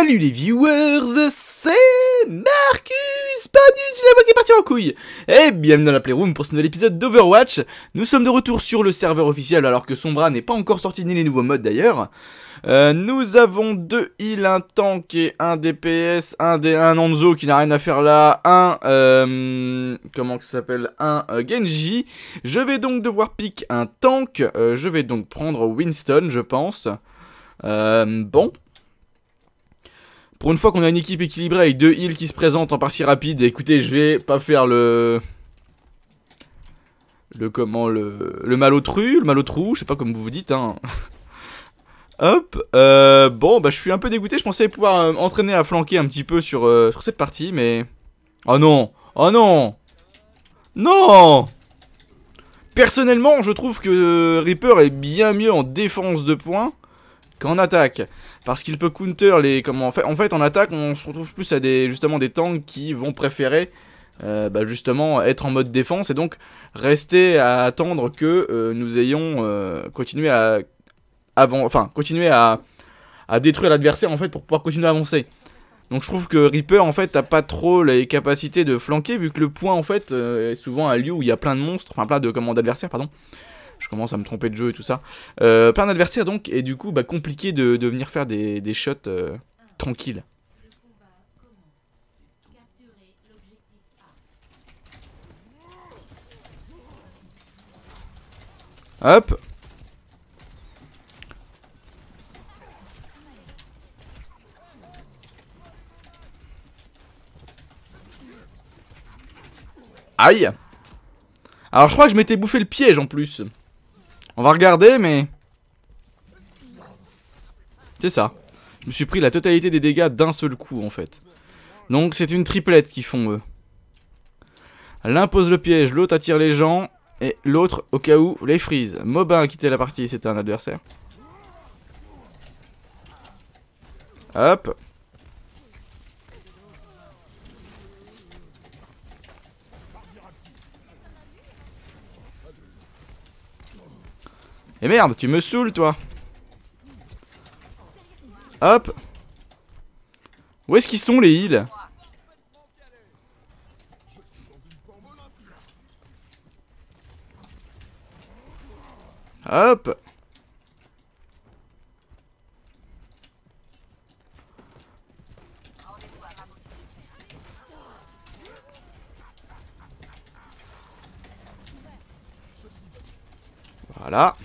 Salut les viewers, c'est Marcus Bonus, la voix qui est partie en couille. Et bienvenue dans la Playroom pour ce nouvel épisode d'Overwatch. Nous sommes de retour sur le serveur officiel alors que Sombra n'est pas encore sorti ni les nouveaux modes d'ailleurs. Nous avons deux heals, un tank et un DPS, un Hanzo qui n'a rien à faire là, un Genji. Je vais donc devoir pick un tank, je vais donc prendre Winston je pense. Bon. Pour une fois qu'on a une équipe équilibrée avec deux heals qui se présentent en partie rapide, écoutez, je vais pas faire le malotru, le malotrou, je sais pas comme vous vous dites, hein. Hop, bon, bah je suis un peu dégoûté, je pensais pouvoir entraîner à flanquer un petit peu sur cette partie, mais... Oh non, oh non, non. Personnellement, je trouve que Reaper est bien mieux en défense de points qu'en attaque, parce qu'il peut counter les... En fait, en attaque, on se retrouve plus à des tanks qui vont préférer justement être en mode défense, et donc rester à attendre que nous ayons continuer à détruire l'adversaire, en fait, pour pouvoir continuer à avancer. Donc je trouve que Reaper, en fait, a pas trop les capacités de flanquer, vu que le point, en fait, est souvent un lieu où il y a plein de monstres, enfin plein de d'adversaires, pardon. Je commence à me tromper de jeu et tout ça. Plein d'adversaires donc, et du coup, bah, compliqué de venir faire des shots tranquilles. Hop. Aïe. Alors je crois que je m'étais bouffé le piège en plus. On va regarder, mais... C'est ça. Je me suis pris la totalité des dégâts d'un seul coup, en fait. Donc, c'est une triplette qu'ils font, eux. L'un pose le piège, l'autre attire les gens, et l'autre, au cas où, les freeze. Mobbin a quitté la partie, c'était un adversaire. Hop. Et merde, tu me saoules, toi. Hop. Où est-ce qu'ils sont, les heals? Hop. Voilà.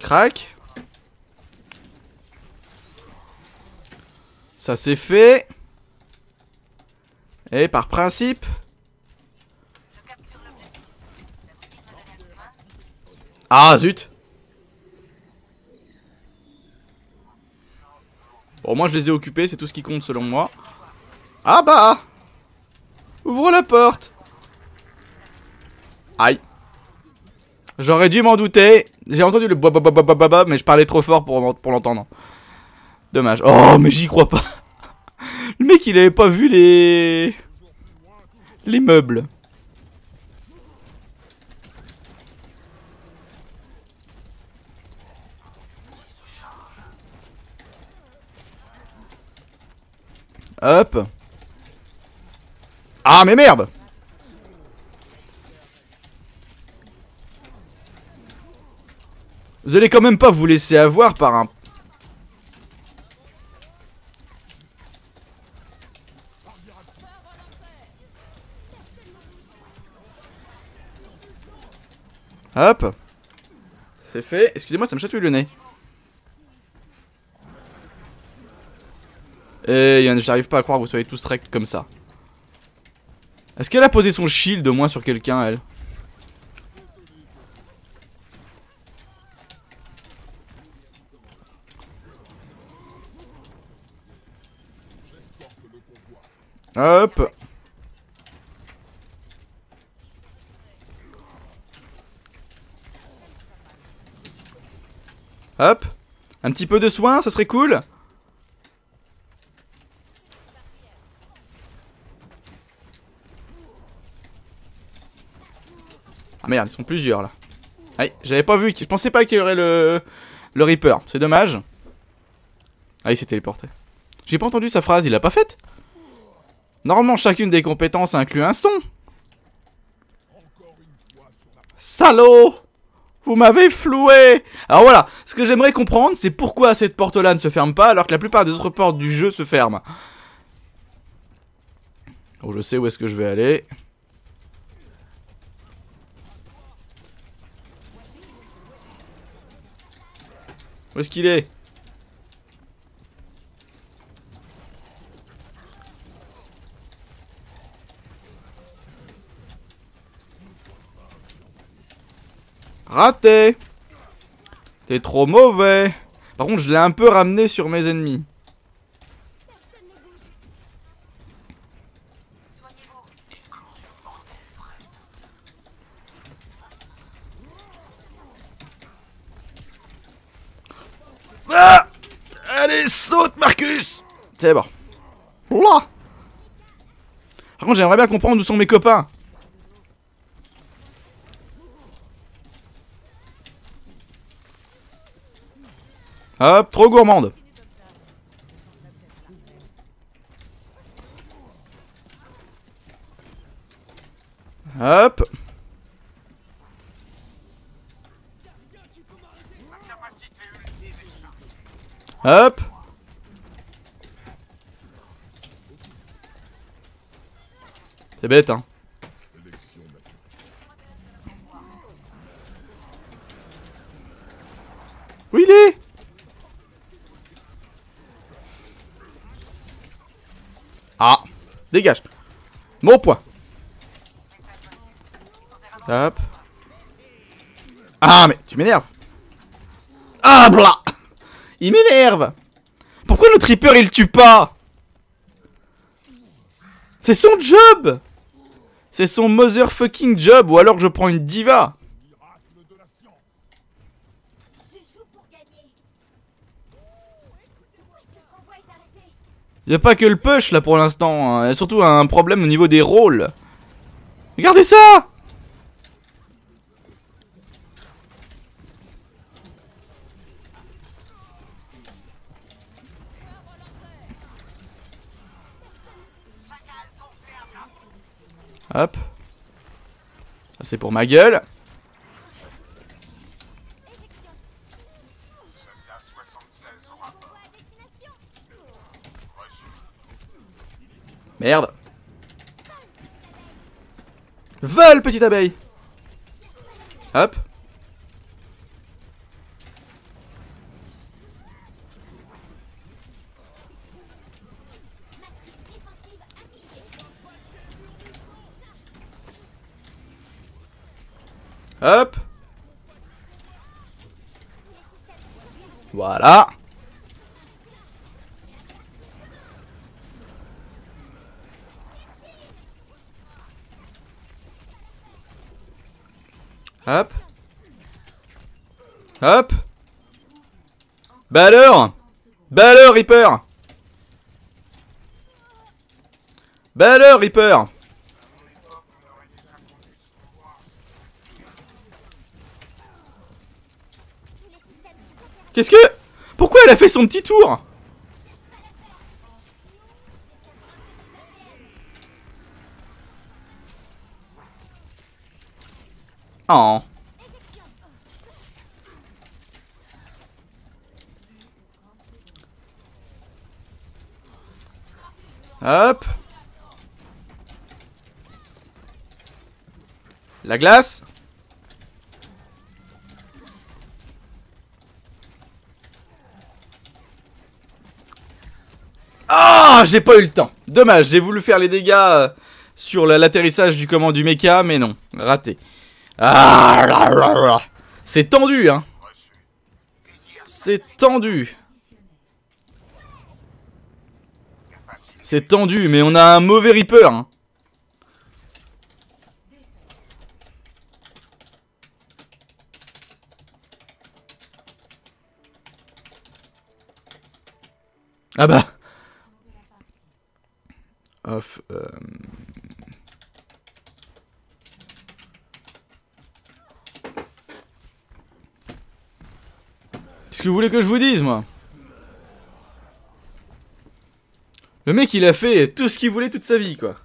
Crac. Ça c'est fait. Et par principe. Ah zut. Bon, moi je les ai occupés, c'est tout ce qui compte selon moi. Ah bah. Ouvre la porte. Aïe. J'aurais dû m'en douter. J'ai entendu le babababababa, mais je parlais trop fort pour l'entendre. Dommage. Oh, mais j'y crois pas. Le mec, il avait pas vu les meubles. Hop. Ah, mais merde. Vous allez quand même pas vous laisser avoir par un... Hop. C'est fait. Excusez-moi, ça me chatouille le nez. Et j'arrive pas à croire que vous soyez tous rects comme ça. Est-ce qu'elle a posé son shield au moins sur quelqu'un, elle? Hop. Hop. Un petit peu de soin, ce serait cool. Ah merde, ils sont plusieurs là. Aïe, j'avais pas vu, je pensais pas qu'il y aurait le Reaper, c'est dommage. Ah, il s'est téléporté. J'ai pas entendu sa phrase, il l'a pas faite. Normalement, chacune des compétences inclut un son. Salaud! Vous m'avez floué! Alors voilà, ce que j'aimerais comprendre, c'est pourquoi cette porte-là ne se ferme pas, alors que la plupart des autres portes du jeu se ferment. Bon, je sais où est-ce que je vais aller. Où est-ce qu'il est? Raté! T'es trop mauvais! Par contre, je l'ai un peu ramené sur mes ennemis. Ah! Allez, saute, Marcus! C'est bon. Ouah! Par contre, j'aimerais bien comprendre où sont mes copains. Hop, trop gourmande. Hop. Hop. C'est bête, hein. Où il est ? Ah, dégage. Bon point. Hop. Ah mais tu m'énerves. Ah bla. Il m'énerve. Pourquoi le Reaper il tue pas? C'est son job. C'est son motherfucking job. Ou alors je prends une diva. Y'a pas que le push là pour l'instant, y'a surtout un problème au niveau des rôles. Regardez ça! Hop. Ça c'est pour ma gueule. Merde. Vole, petite abeille. Hop. Hop. Voilà. Hop. Hop. Bah alors Reaper. Qu'est-ce que... Pourquoi elle a fait son petit tour? Oh. Hop. La glace. Ah, j'ai pas eu le temps. Dommage, j'ai voulu faire les dégâts sur l'atterrissage du mecha, mais non, raté. Ah là là là. C'est tendu, hein. C'est tendu. C'est tendu, mais on a un mauvais Reaper, hein. Ah bah. Off. que vous voulez que je vous dise, moi? Le mec, il a fait tout ce qu'il voulait toute sa vie, quoi.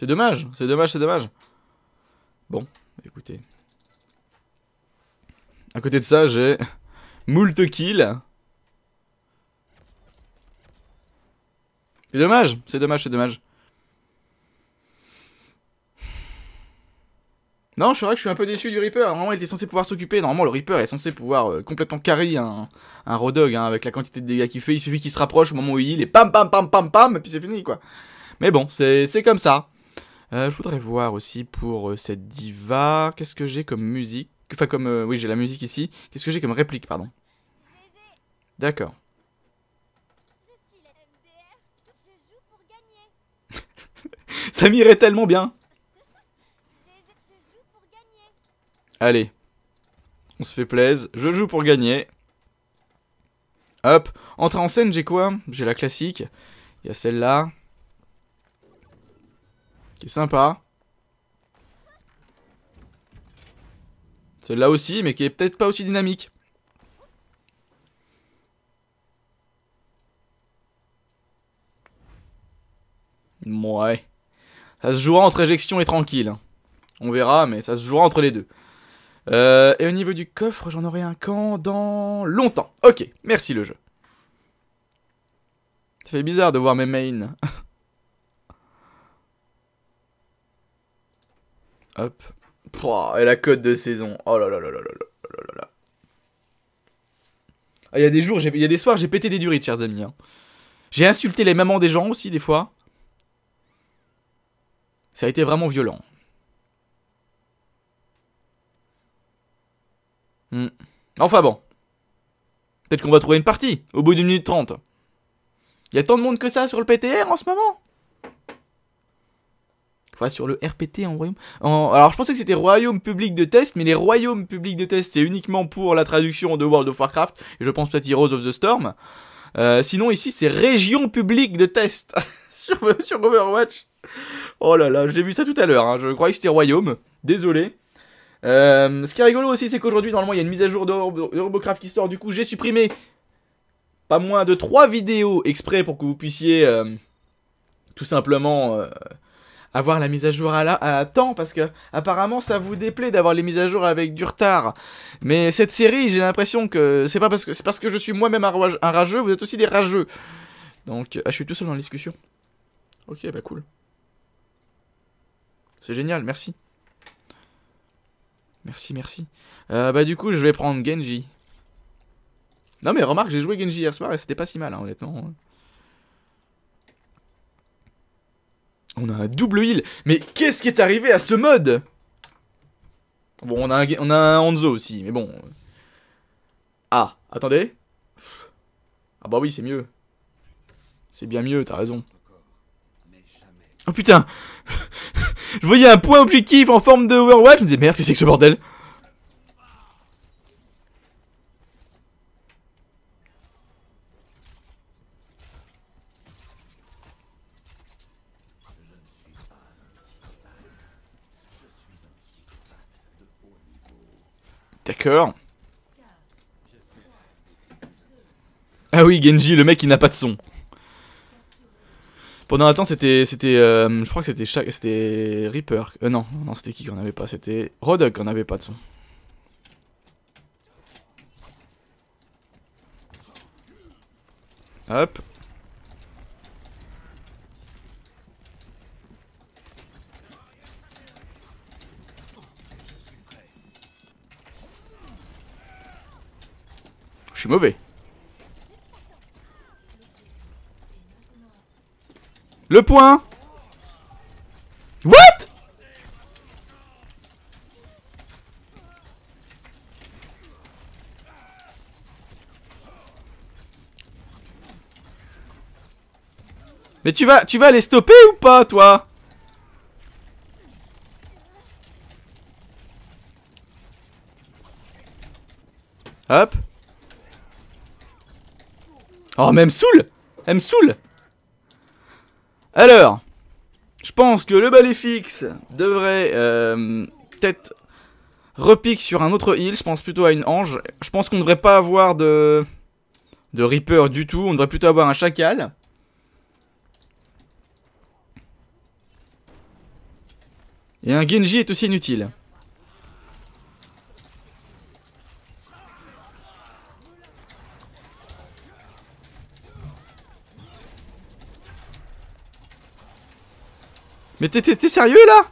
C'est dommage, c'est dommage, c'est dommage. Bon, écoutez. À côté de ça, j'ai moult kills. C'est dommage, c'est dommage, c'est dommage. Non, c'est vrai que je suis un peu déçu du Reaper. Normalement, il était censé pouvoir s'occuper. Normalement, le Reaper est censé pouvoir complètement carry un Roadhog, hein, avec la quantité de dégâts qu'il fait. Il suffit qu'il se rapproche au moment où il heal et pam pam pam pam pam, et puis c'est fini, quoi. Mais bon, c'est comme ça. Je voudrais voir aussi pour cette diva. Qu'est-ce que j'ai comme musique? Enfin, comme. Oui, j'ai la musique ici. Qu'est-ce que j'ai comme réplique, pardon? D'accord. Ça m'irait tellement bien. Allez, on se fait plaise, je joue pour gagner. Hop, entrée en scène, j'ai quoi? J'ai la classique, il y a celle-là, qui est sympa. Celle-là aussi, mais qui est peut-être pas aussi dynamique. Mouais, ça se jouera entre éjection et tranquille. On verra, mais ça se jouera entre les deux. Et au niveau du coffre, j'en aurai un quand dans longtemps. Ok, merci le jeu. Ça fait bizarre de voir mes mains. Hop. Pouah, et la cote de saison. Oh là là là là là là là là. Ah, il y a des jours, il y a des soirs, j'ai pété des durites, chers amis. Hein. J'ai insulté les mamans des gens aussi, des fois. Ça a été vraiment violent. Hmm. Enfin bon. Peut-être qu'on va trouver une partie au bout d'une minute 30. Il y a tant de monde que ça sur le PTR en ce moment. Enfin, sur le RPT en royaume. Alors je pensais que c'était royaume public de test, mais les royaumes publics de test c'est uniquement pour la traduction de World of Warcraft et je pense peut-être Heroes of the Storm. Sinon ici c'est région publique de test sur Overwatch. Oh là là, j'ai vu ça tout à l'heure, hein. Je croyais que c'était royaume. Désolé. Ce qui est rigolo aussi, c'est qu'aujourd'hui, normalement, il y a une mise à jour de RoboCraft qui sort. Du coup, j'ai supprimé pas moins de 3 vidéos exprès pour que vous puissiez tout simplement avoir la mise à jour à temps. Parce que, apparemment, ça vous déplaît d'avoir les mises à jour avec du retard. Mais cette série, j'ai l'impression que c'est pas parce que je suis moi-même un rageux, vous êtes aussi des rageux. Donc, ah, je suis tout seul dans la discussion. Ok, bah cool. C'est génial, merci. Merci, merci. Bah du coup, je vais prendre Genji. Non mais remarque, j'ai joué Genji hier soir et c'était pas si mal, hein, honnêtement. On a un double heal. Mais qu'est-ce qui est arrivé à ce mode? Bon, on a un Hanzo aussi, mais bon. Ah, attendez. Ah bah oui, c'est mieux. C'est bien mieux, t'as raison. Oh putain. Je voyais un point objectif en forme de Overwatch, je me disais merde, qu'est-ce que c'est que ce bordel? D'accord. Ah oui, Genji, le mec il n'a pas de son. Pendant un temps, je crois que c'était Reaper. Non, c'était qui qu'on avait pas? C'était Roadhog qu'on avait pas de son. Hop. Je suis mauvais. Le point. What? Mais tu vas les stopper ou pas, toi? Hop. Oh, mais elle me saoule. Alors, Je pense que le Baléfix devrait peut-être repique sur un autre heal. Je pense plutôt à une ange. Je pense qu'on ne devrait pas avoir de Reaper du tout. On devrait plutôt avoir un chacal. Et un Genji est aussi inutile. Mais t'es sérieux là?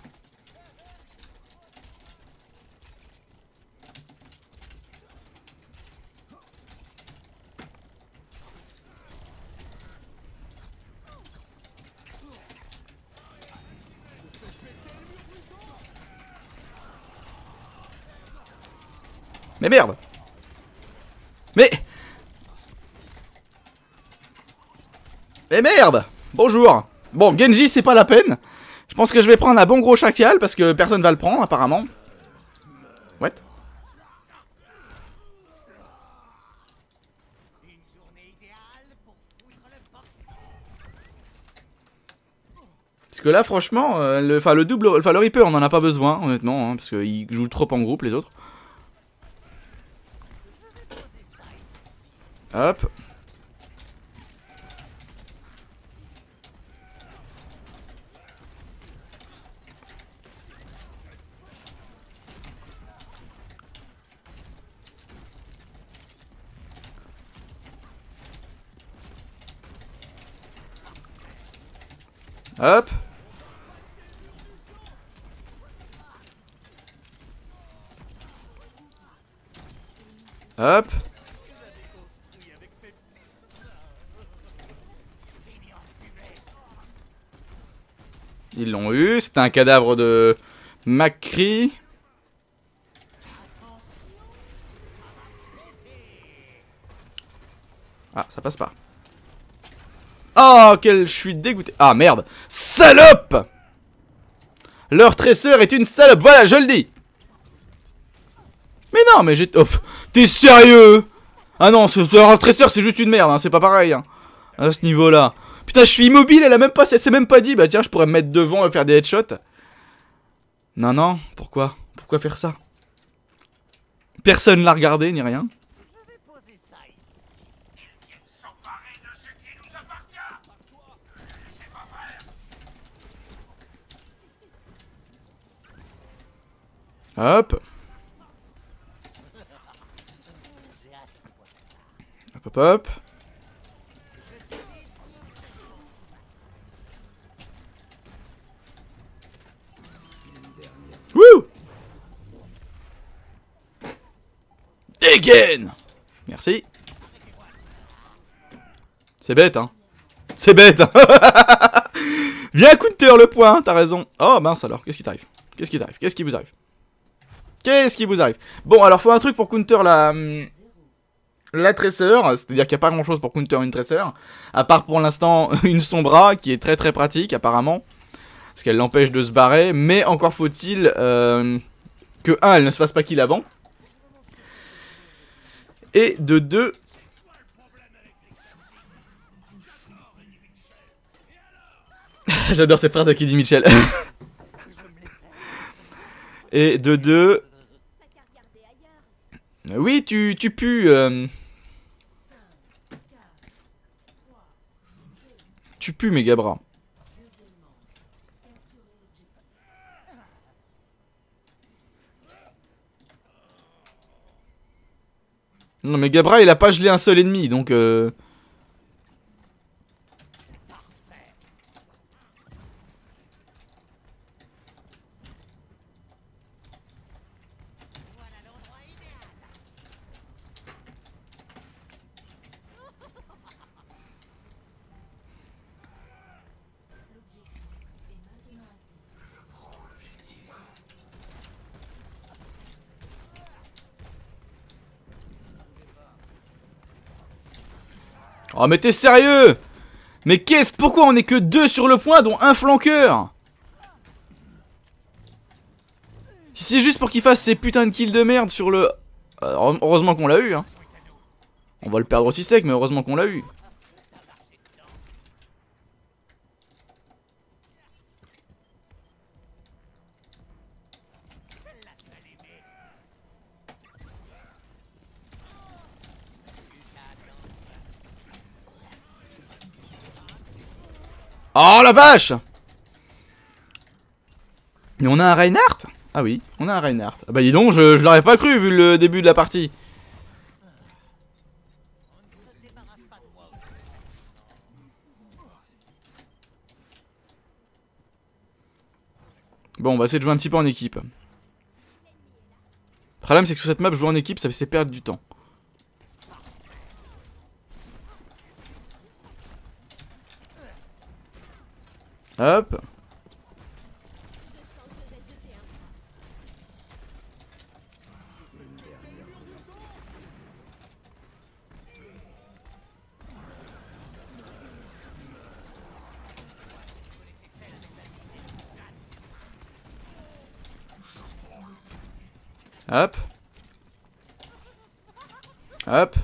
Mais merde! Mais merde! Bonjour! Bon, Genji, c'est pas la peine. Je pense que je vais prendre un bon gros chacal parce que personne va le prendre apparemment. What? Parce que là, franchement, le Reaper, on en a pas besoin, honnêtement, hein, parce qu'ils jouent trop en groupe, les autres. Hop. Hop. Hop. Ils l'ont eu, c'était un cadavre de McCree. Ah, ça passe pas. Oh, quel je suis dégoûté. Ah, merde. Salope! Leur Tracer est une salope, voilà, je le dis. Mais non, mais j'ai... Oh, t'es sérieux? Ah non, leur Tracer, c'est juste une merde, hein, c'est pas pareil, hein, à ce niveau-là. Putain, je suis immobile, elle a même pas, elle s'est même pas dit, bah tiens, je pourrais me mettre devant et faire des headshots. Non, non, pourquoi? Pourquoi faire ça? Personne l'a regardé, ni rien. Hop. Hop, hop, hop. Wouh! Dégaine! Merci. C'est bête, hein. C'est bête, hein. Viens counter le point, t'as raison. Oh mince alors, qu'est-ce qui t'arrive? Qu'est-ce qui t'arrive? Qu'est-ce qui vous arrive? Qu'est-ce qui vous arrive? Bon, alors faut un truc pour counter la Tracer. C'est-à-dire qu'il n'y a pas grand-chose pour counter une Tracer. À part pour l'instant une Sombra qui est très très pratique apparemment. Parce qu'elle l'empêche de se barrer, mais encore faut-il que 1, elle ne se fasse pas kill avant, et de 2, j'adore cette phrase qui dit Michel, et de 2, oui tu pues, tu pues méga bras. Non mais Gabra il a pas gelé un seul ennemi donc oh mais t'es sérieux? Mais qu'est-ce... Pourquoi on est que 2 sur le point dont un flanqueur? Si c'est juste pour qu'il fasse ces putains de kills de merde sur le... heureusement qu'on l'a eu hein. On va le perdre aussi sec mais heureusement qu'on l'a eu. Oh la vache! Mais on a un Reinhardt? Ah oui, on a un Reinhardt. Ah bah dis donc, je l'aurais pas cru vu le début de la partie. Bon, on va essayer de jouer un petit peu en équipe. Le problème, c'est que sur cette map, jouer en équipe, ça fait perdre du temps. Hop. Hop. Hop.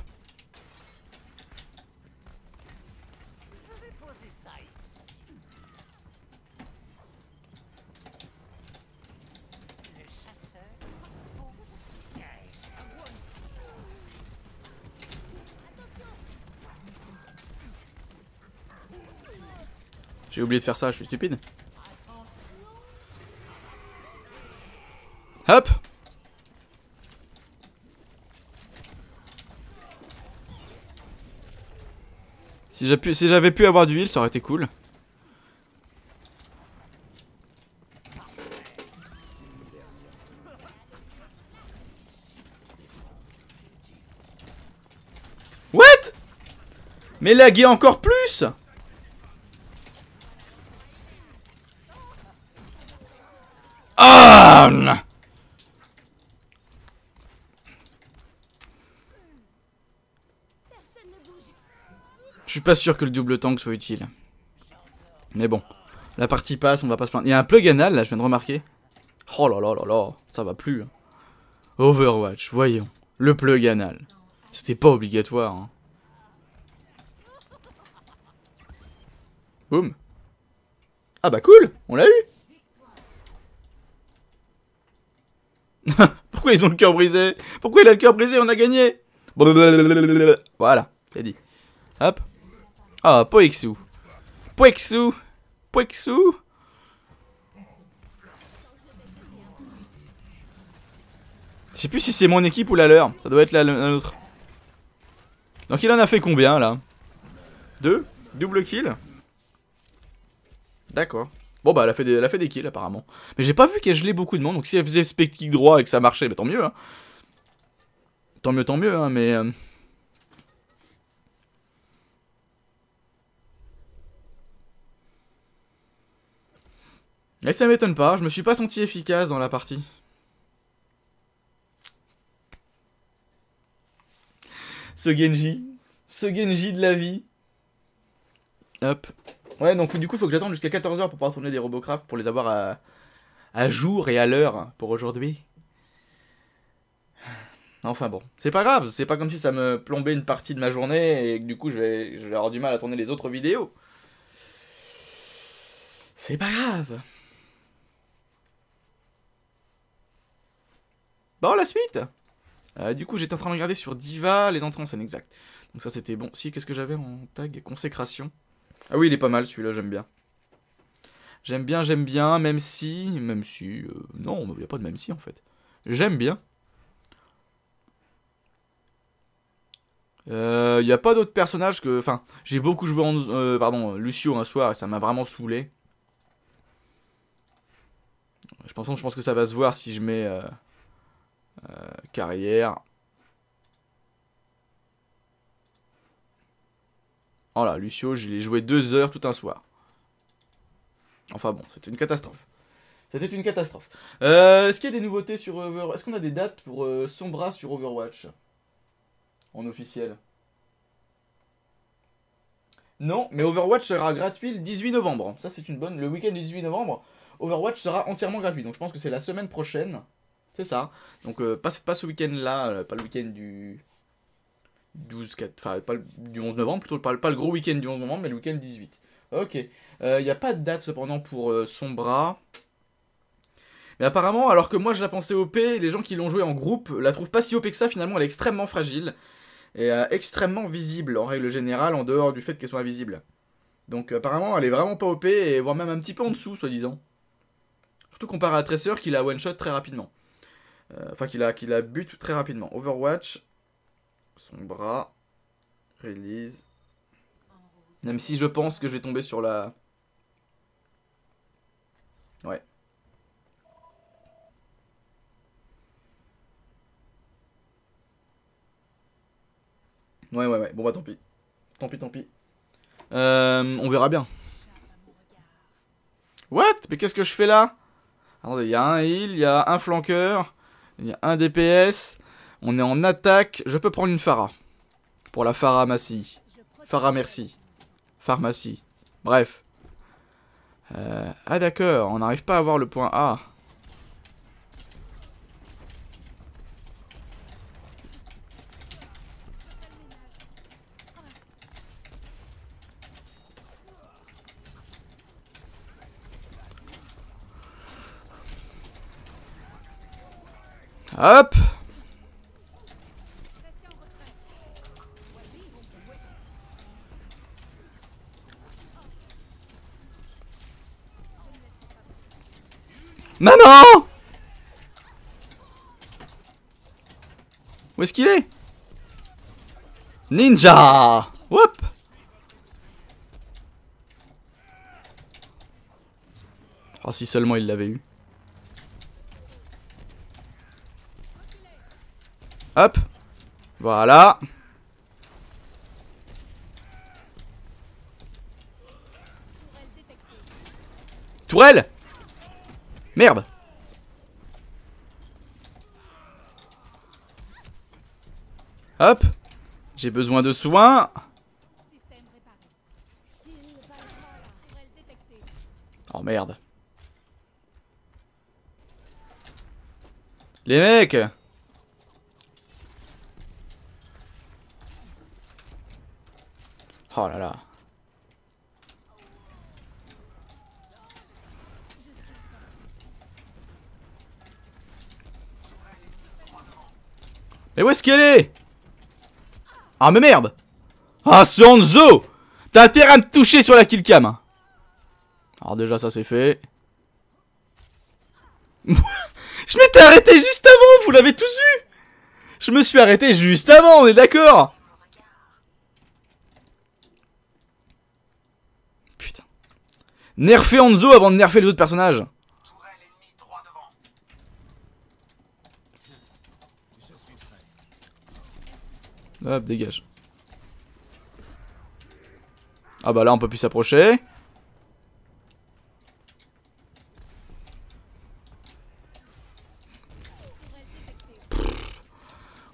J'ai oublié de faire ça, je suis stupide. Hop. Si j'avais pu avoir du heal, ça aurait été cool. What? Mais laguer encore plus? Ah! Je suis pas sûr que le double tank soit utile. Mais bon, la partie passe, on va pas se plaindre. Il y a un plug anal là, je viens de remarquer. Oh là là là là, ça va plus. Overwatch, voyons. Le plug anal. C'était pas obligatoire. Hein. Boum. Ah bah cool, on l'a eu. Pourquoi ils ont le cœur brisé? Pourquoi il a le cœur brisé? On a gagné. Voilà, c'est dit. Hop. Ah, Poexou. Poexou. Poexou. Je sais plus si c'est mon équipe ou la leur. Ça doit être la nôtre. Donc il en a fait combien là? 2. Double kill. D'accord. Bon bah elle a fait des kills apparemment. Mais j'ai pas vu qu'elle gelait beaucoup de monde. Donc si elle faisait spectacle droit et que ça marchait, bah tant mieux. Hein. Tant mieux, hein, mais... Et ça m'étonne pas, je me suis pas senti efficace dans la partie. Ce Genji de la vie. Hop. Ouais, donc du coup, faut que j'attende jusqu'à 14 h pour pouvoir tourner des RoboCraft pour les avoir à jour et à l'heure pour aujourd'hui. Enfin bon, c'est pas grave, c'est pas comme si ça me plombait une partie de ma journée et que du coup, je vais avoir du mal à tourner les autres vidéos. C'est pas grave. Bon, la suite. Du coup, j'étais en train de regarder sur Diva les entrées en scène exactes. Donc ça, c'était bon. Si, qu'est-ce que j'avais en tag? Consécration. Ah oui, il est pas mal, celui-là, j'aime bien. J'aime bien, même si... Même si... non, il n'y a pas de même si, en fait. J'aime bien. Il n'y a pas d'autres personnages que... Enfin, j'ai beaucoup joué en... pardon, Lucio un soir, et ça m'a vraiment saoulé. Je pense que ça va se voir si je mets... carrière. Voilà, Lucio, je l'ai joué 2 h tout un soir. Enfin bon, c'était une catastrophe. C'était une catastrophe. Est-ce qu'il y a des nouveautés sur Overwatch? Est-ce qu'on a des dates pour Sombra sur Overwatch? En officiel. Non, mais Overwatch sera gratuit le 18 novembre. Ça, c'est une bonne... Le week-end du 18 novembre, Overwatch sera entièrement gratuit. Donc je pense que c'est la semaine prochaine... C'est ça, donc pas ce week-end-là, pas le week-end du 12-4, enfin pas du 11 novembre, plutôt pas le gros week-end du 11 novembre, mais le week-end 18. Ok, il n'y a pas de date cependant pour Sombra. Mais apparemment, alors que moi je la pensais OP, les gens qui l'ont joué en groupe la trouvent pas si OP que ça, finalement elle est extrêmement fragile. Et extrêmement visible en règle générale, en dehors du fait qu'elle soit invisible. Donc apparemment elle est vraiment pas OP, et voire même un petit peu en dessous soi-disant. Surtout comparé à Tracer qui la one-shot très rapidement. Enfin qui la bute très rapidement. Overwatch, Sombra, release. Même si je pense que je vais tomber sur la... Ouais. Ouais. Bon bah tant pis. Tant pis. On verra bien. What? Mais qu'est-ce que je fais là? Attendez, il y a un heal, il y a un flanqueur, il y a un DPS. On est en attaque. Je peux prendre une Pharah. Pour la Pharah-macie. Pharah-merci. Pharmacie. Bref. Ah d'accord, on n'arrive pas à avoir le point A. Hop! Maman! Où est-ce qu'il est? Ninja! Whoop! Oh, si seulement il l'avait eu. Hop, voilà. Tourelle. Merde. Hop. J'ai besoin de soins. Oh merde. Les mecs. Oh là là. Mais où est-ce qu'elle est? Ah mais merde! Ah c'est Hanzo! T'as intérêt à me toucher sur la killcam! Alors déjà ça c'est fait. Je m'étais arrêté juste avant, vous l'avez tous vu! Je me suis arrêté juste avant, on est d'accord? Nerfer Hanzo avant de nerfer les autres personnages. Hop, dégage. Ah bah là on peut plus s'approcher.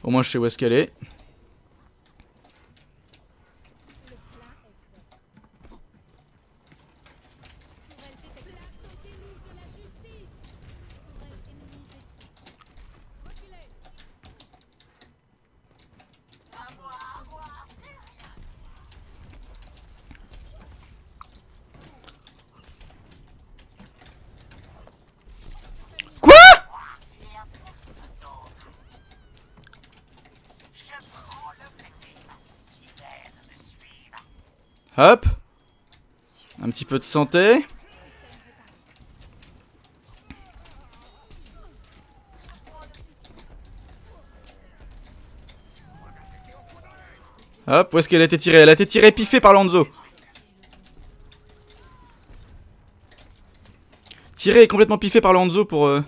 Au moins je sais où est-ce qu'elle est. Hop, un petit peu de santé. Hop, où est-ce qu'elle a été tirée? Elle a été tirée piffée par Hanzo. Tirée et complètement piffée par Hanzo pour... Où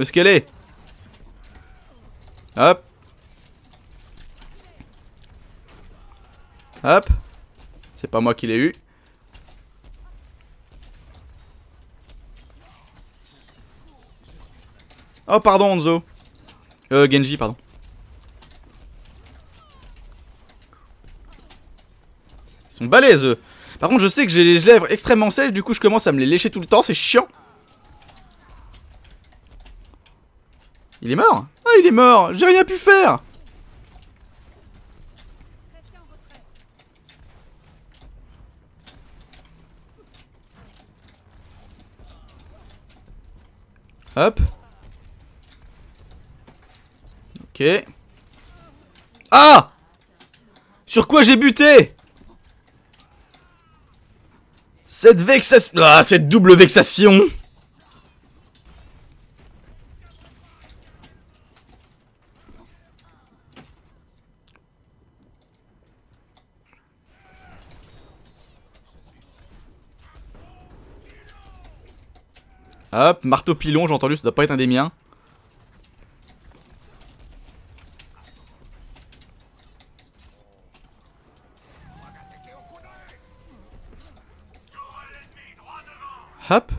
est-ce qu'elle est? Hop. Hop. C'est pas moi qui l'ai eu. Oh pardon Hanzo. Genji pardon. Ils sont balèzes eux. Par contre je sais que j'ai les lèvres extrêmement sèches. Du coup je commence à me les lécher tout le temps. C'est chiant. Il est mort? Ah il est mort, j'ai rien pu faire. Hop. Ok. Ah! Sur quoi j'ai buté? Cette vexation... Ah, cette double vexation! Hop, marteau pilon, j'ai entendu, ça doit pas être un des miens. Hop.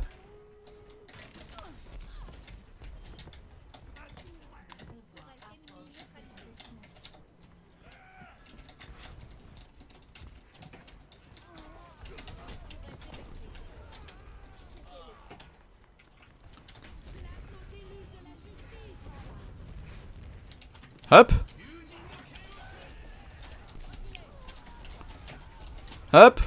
Hop. Hop.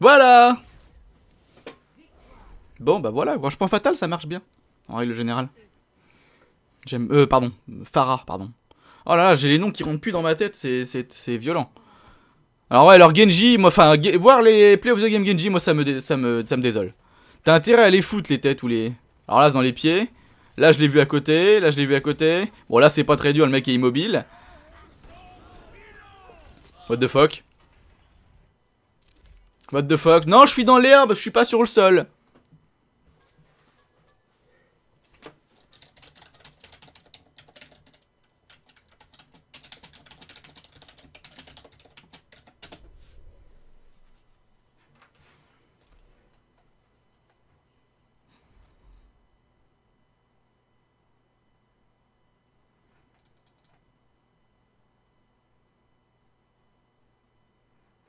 Voilà. Bon bah voilà, Grand fatal ça marche bien. En règle générale. J'aime... pardon. Pharah, pardon. Oh là là, j'ai les noms qui rentrent plus dans ma tête, c'est violent. Alors ouais, alors Genji, moi, enfin, voir les Play of the Game Genji, moi ça me désole. T'as intérêt à les foutre les têtes ou les... Alors là c'est dans les pieds. Là je l'ai vu à côté, là je l'ai vu à côté. Bon là c'est pas très dur, le mec est immobile. What the fuck? What the fuck? Non je suis dans l'herbe, je suis pas sur le sol.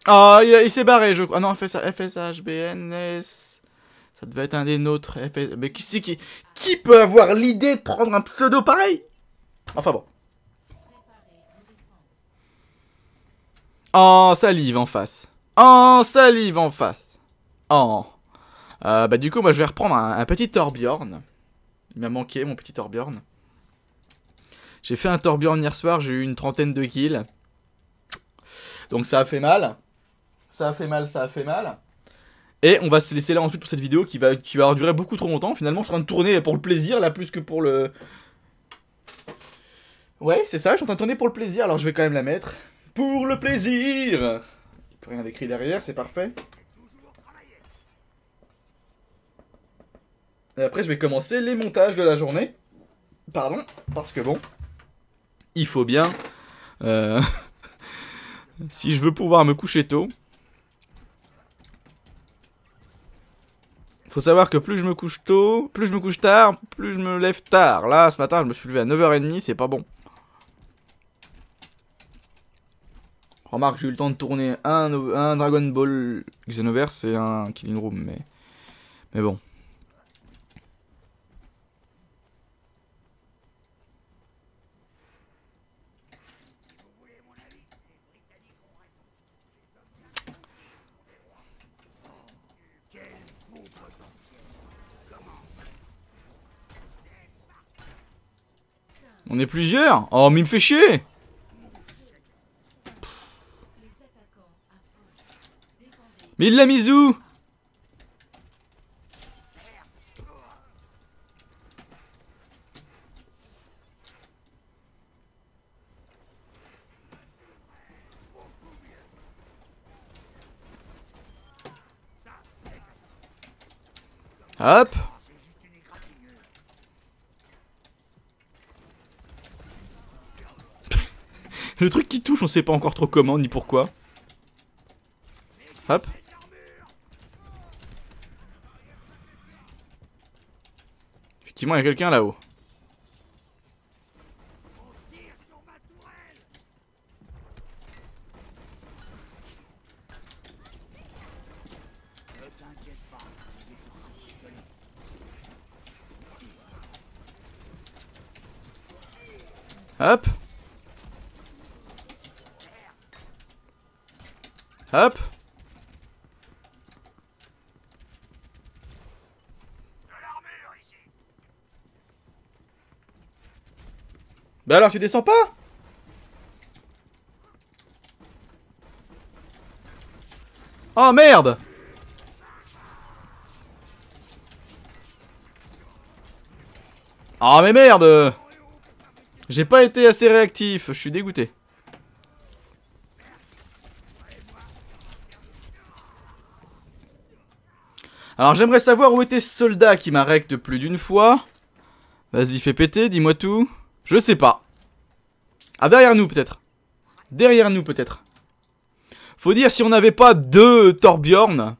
Oh, il s'est barré, je crois. Ah non, FSHBNS. Ça devait être un des nôtres. Mais qui peut avoir l'idée de prendre un pseudo pareil? Enfin bon. Oh, salive en face. Oh, salive en face. Oh. Bah, du coup, moi, je vais reprendre un petit Torbjorn. Il m'a manqué, mon petit Torbjorn. J'ai fait un Torbjorn hier soir, j'ai eu une 30aine de kills. Donc, ça a fait mal. Ça a fait mal, ça a fait mal. Et on va se laisser là ensuite pour cette vidéo qui va durer beaucoup trop longtemps. Finalement, je suis en train de tourner pour le plaisir, là, plus que pour le... Ouais, c'est ça, je suis en train de tourner pour le plaisir. Alors, je vais quand même la mettre. Pour le plaisir. Il n'y a plus rien d'écrit derrière, c'est parfait. Et après, je vais commencer les montages de la journée. Pardon, parce que bon... Il faut bien... si je veux pouvoir me coucher tôt... Faut savoir que plus je me couche tôt, plus je me couche tard, plus je me lève tard. Là, ce matin, je me suis levé à 9h30, c'est pas bon. Remarque, j'ai eu le temps de tourner un Dragon Ball Xenoverse et un Killing Room, mais bon. On est plusieurs? Oh, mais il me fait chier! Mais il l'a mise où? Hop! Le truc qui touche, on sait pas encore trop comment ni pourquoi. Hop. Effectivement, il y a quelqu'un là-haut. Hop. Hop. Bah alors tu descends pas? Oh merde! Ah mais merde! J'ai pas été assez réactif, je suis dégoûté. Alors j'aimerais savoir où était ce soldat qui m'a recte plus d'une fois. Vas-y fais péter, dis-moi tout. Je sais pas. Ah derrière nous peut-être. Derrière nous peut-être. Faut dire si on n'avait pas deux Torbjorn.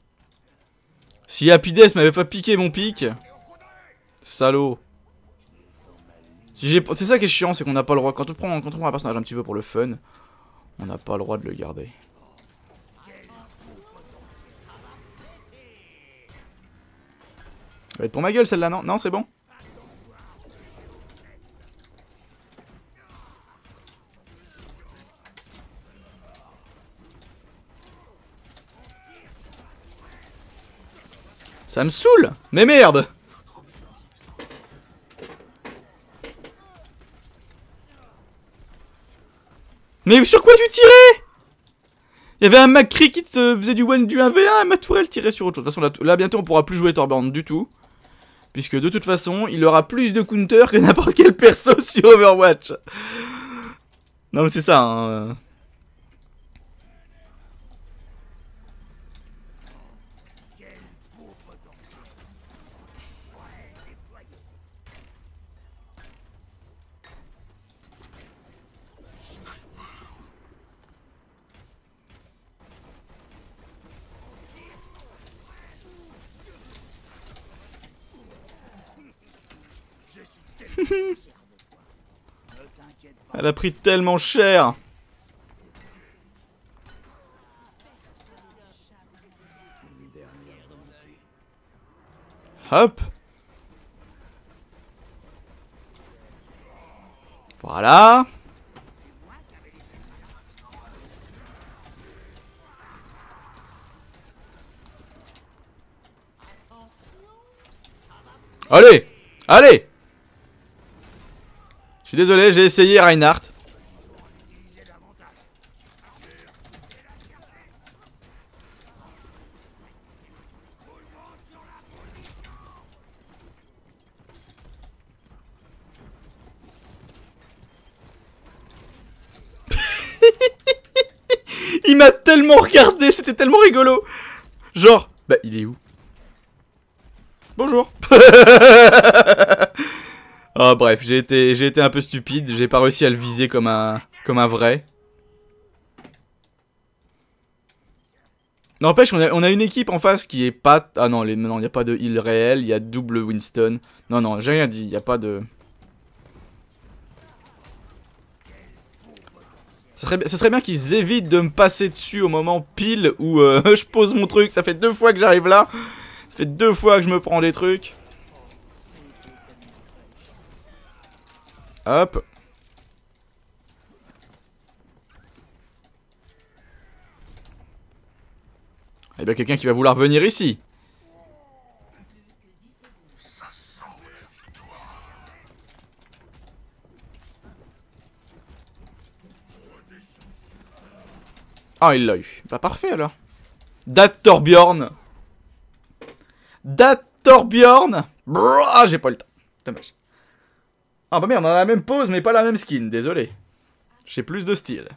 Si Happy Death m'avait pas piqué mon pic. Salaud. C'est ça qui est chiant, c'est qu'on n'a pas le droit. Quand on prend un personnage un petit peu pour le fun, on n'a pas le droit de le garder. Ça va être pour ma gueule celle-là, non? Non, c'est bon. Ça me saoule! Mais merde! Mais sur quoi tu tirais? Il y avait un McCree qui te faisait du 1v1 et ma tourelle tirait sur autre chose. De toute façon, là bientôt on pourra plus jouer Torbjorn du tout. Puisque de toute façon, il aura plus de counter que n'importe quel perso sur Overwatch. Non mais c'est ça hein. Elle a pris tellement cher. Hop. Voilà. Allez, allez. Je suis désolé, j'ai essayé Reinhardt. Il m'a tellement regardé, c'était tellement rigolo. Genre, bah il est où? Bonjour. Oh bref, j'ai été un peu stupide, j'ai pas réussi à le viser comme un vrai. N'empêche, on a une équipe en face qui est pas... Ah non, il n'y a pas de heal réel, il y a double Winston. Non, non, j'ai rien dit, il n'y a pas de... Ce serait bien qu'ils évitent de me passer dessus au moment pile où je pose mon truc. Ça fait deux fois que j'arrive là, ça fait deux fois que je me prends des trucs. Hop. Il y a bien quelqu'un qui va vouloir venir ici. Ah, il l'a eu. Pas parfait alors. Date Torbjorn. Date Torbjorn. Ah, j'ai pas le temps. Dommage. Ah bah merde, on a la même pose mais pas la même skin, désolé. J'ai plus de style.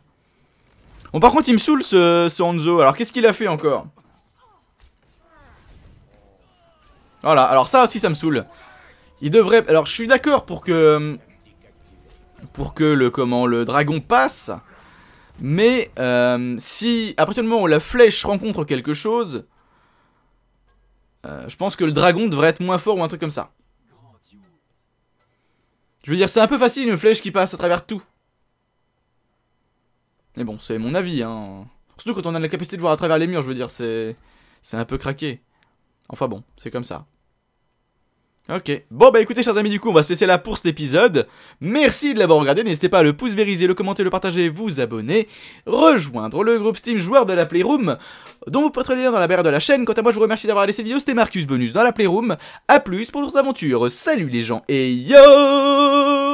Bon par contre il me saoule ce Hanzo, alors qu'est-ce qu'il a fait encore? Voilà, alors ça aussi ça me saoule. Il devrait... Alors je suis d'accord pour que le dragon passe. Mais si à partir du moment où la flèche rencontre quelque chose, je pense que le dragon devrait être moins fort ou un truc comme ça. Je veux dire, c'est un peu facile une flèche qui passe à travers tout. Mais bon, c'est mon avis, hein. Surtout quand on a la capacité de voir à travers les murs, je veux dire, c'est un peu craqué. Enfin bon, c'est comme ça. Ok. Bon, bah écoutez, chers amis, du coup, on va se laisser là pour cet épisode. Merci de l'avoir regardé. N'hésitez pas à le pouce vériser, le commenter, le partager, vous abonner. Rejoindre le groupe Steam joueur de la Playroom, dont vous pouvez le lien dans la barre de la chaîne. Quant à moi, je vous remercie d'avoir regardé cette vidéo. C'était Marcus Bonus dans la Playroom. A plus pour d'autres aventures. Salut les gens et yo!